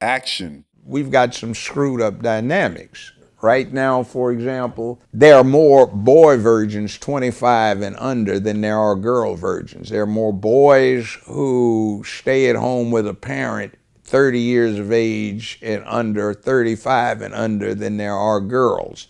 action. We've got some screwed up dynamics. Right now, for example, there are more boy virgins 25 and under than there are girl virgins. There are more boys who stay at home with a parent 30 years of age and under, 35 and under, than there are girls.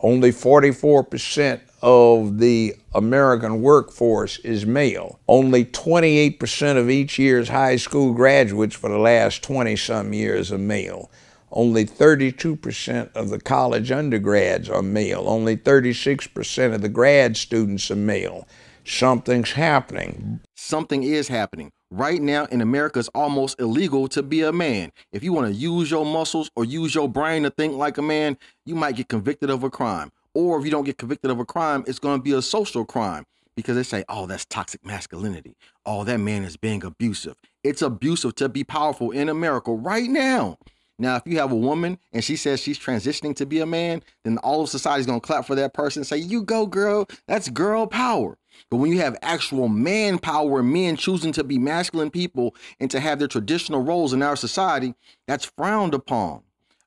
Only 44% of the American workforce is male. Only 28% of each year's high school graduates for the last 20-some years are male. Only 32% of the college undergrads are male. Only 36% of the grad students are male. Something's happening. Something is happening. Right now in America, it's almost illegal to be a man. If you want to use your muscles or use your brain to think like a man, you might get convicted of a crime. Or if you don't get convicted of a crime, it's going to be a social crime, because they say, oh, that's toxic masculinity. Oh, that man is being abusive. It's abusive to be powerful in America right now. Now, if you have a woman and she says she's transitioning to be a man, then all of society's going to clap for that person and say, you go, girl. That's girl power. But when you have actual manpower and men choosing to be masculine people and to have their traditional roles in our society, that's frowned upon.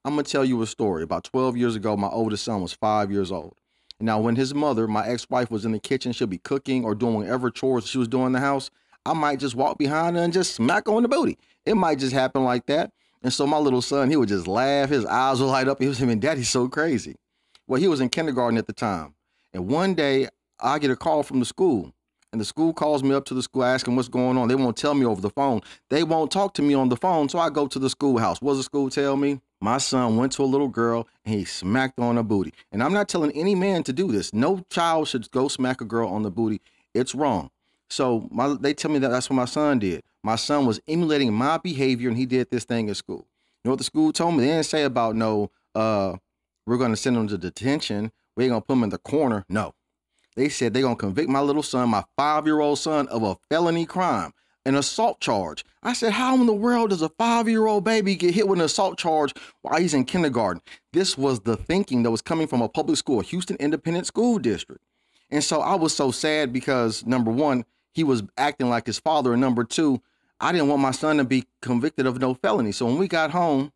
I'm going to tell you a story. About 12 years ago, my oldest son was 5 years old. Now, when his mother, my ex-wife, was in the kitchen, she'll be cooking or doing whatever chores she was doing in the house, I might just walk behind her and just smack her on the booty. It might just happen like that. And so my little son, he would just laugh. His eyes would light up. He was, him and daddy's so crazy. Well, he was in kindergarten at the time. And one day, I get a call from the school, and the school calls me up to the school asking what's going on. They won't tell me over the phone. They won't talk to me on the phone, so I go to the schoolhouse. What does the school tell me? My son went to a little girl, and he smacked on her booty. And I'm not telling any man to do this. No child should go smack a girl on the booty. It's wrong. So they tell me that that's what my son did. My son was emulating my behavior, and he did this thing at school. You know what the school told me? They didn't say about, no, we're going to send him to detention. We ain't going to put him in the corner. No. They said they're going to convict my little son, my 5-year-old son, of a felony crime, an assault charge. I said, how in the world does a 5-year-old baby get hit with an assault charge while he's in kindergarten? This was the thinking that was coming from a public school, a Houston Independent School District. And so I was so sad because, number one, he was acting like his father. And number two, I didn't want my son to be convicted of no felony. So when we got home,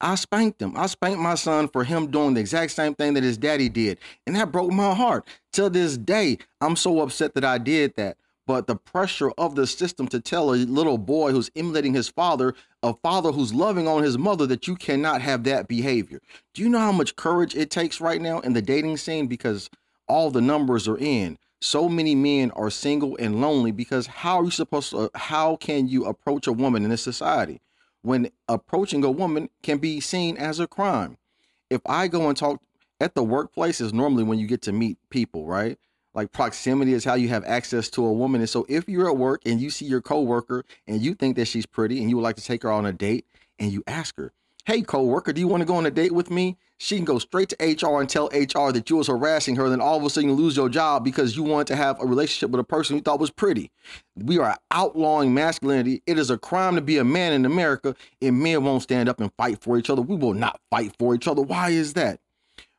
I spanked him. I spanked my son for him doing the exact same thing that his daddy did. And that broke my heart. To this day, I'm so upset that I did that. But the pressure of the system to tell a little boy who's emulating his father, a father who's loving on his mother, that you cannot have that behavior. Do you know how much courage it takes right now in the dating scene? Because all the numbers are in. So many men are single and lonely because how can you approach a woman in this society? When approaching a woman can be seen as a crime. If I go and talk at the workplace is normally when you get to meet people, right? Like proximity is how you have access to a woman. And so if you're at work and you see your coworker and you think that she's pretty and you would like to take her on a date and you ask her, hey, coworker, do you want to go on a date with me? She can go straight to HR and tell HR that you was harassing her. Then all of a sudden you lose your job because you wanted to have a relationship with a person you thought was pretty. We are outlawing masculinity. It is a crime to be a man in America, and men won't stand up and fight for each other. We will not fight for each other. Why is that?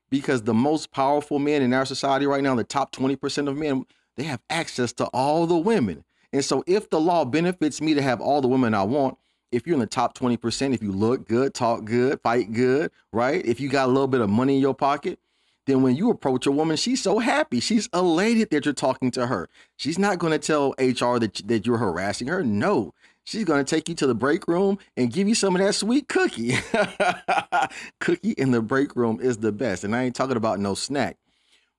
Because the most powerful men in our society right now, the top 20% of men, they have access to all the women. And so if the law benefits me to have all the women I want, if you're in the top 20%, if you look good, talk good, fight good, right? If you got a little bit of money in your pocket, then when you approach a woman, she's so happy. She's elated that you're talking to her. She's not going to tell HR that you're harassing her. No, she's going to take you to the break room and give you some of that sweet cookie. Cookie in the break room is the best. And I ain't talking about no snack.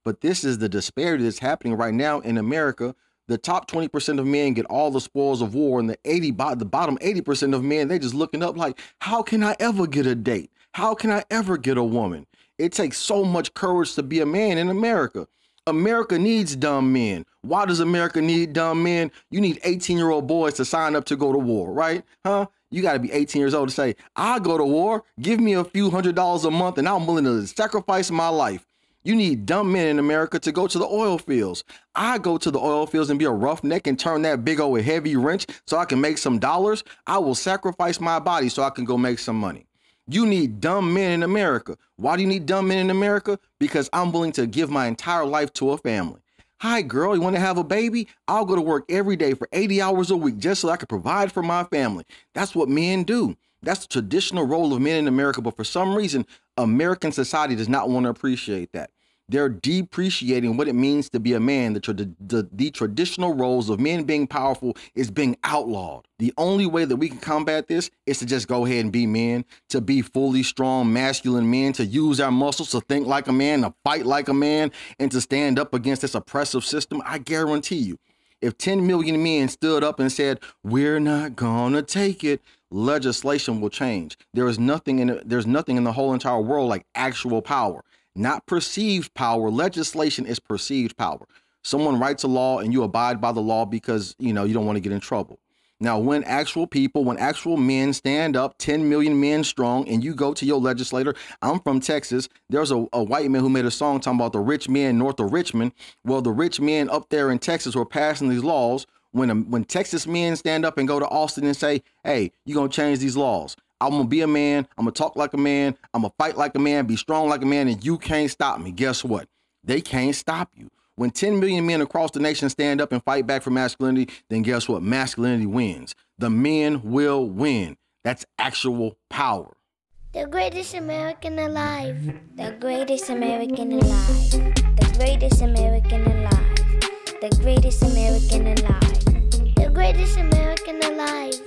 But this is the disparity that's happening right now in America. The top 20% of men get all the spoils of war, and the bottom 80% of men, they just looking up like, how can I ever get a date? How can I ever get a woman? It takes so much courage to be a man in America. America needs dumb men. Why does America need dumb men? You need 18-year-old boys to sign up to go to war, right? Huh? You got to be 18 years old to say, I'll go to war. Give me a few $100s a month, and I'm willing to sacrifice my life. You need dumb men in America to go to the oil fields. I go to the oil fields and be a roughneck and turn that big old heavy wrench so I can make some dollars. I will sacrifice my body so I can go make some money. You need dumb men in America. Why do you need dumb men in America? Because I'm willing to give my entire life to a family. Hi, girl, you want to have a baby? I'll go to work every day for 80 hours a week just so I can provide for my family. That's what men do. That's the traditional role of men in America. But for some reason, American society does not want to appreciate that. They're depreciating what it means to be a man. The traditional roles of men being powerful is being outlawed. The only way that we can combat this is to just go ahead and be men, to be fully strong, masculine men, to use our muscles, to think like a man, to fight like a man, and to stand up against this oppressive system. I guarantee you, if 10 million men stood up and said, we're not gonna take it, legislation will change. There's nothing in the whole entire world like actual power. Not perceived power. Legislation is perceived power. Someone writes a law and you abide by the law because, you know, you don't want to get in trouble. Now, when actual people, when actual men stand up, 10 million men strong, and you go to your legislator, I'm from Texas. There's a white man who made a song talking about the rich men north of Richmond. Well, the rich men up there in Texas who are passing these laws, when Texas men stand up and go to Austin and say, hey, you're going to change these laws. I'm going to be a man. I'm going to talk like a man. I'm going to fight like a man, be strong like a man, and you can't stop me. Guess what? They can't stop you. When 10 million men across the nation stand up and fight back for masculinity, then guess what? Masculinity wins. The men will win. That's actual power. The greatest American alive. The greatest American alive. The greatest American alive. The greatest American alive. The greatest American alive.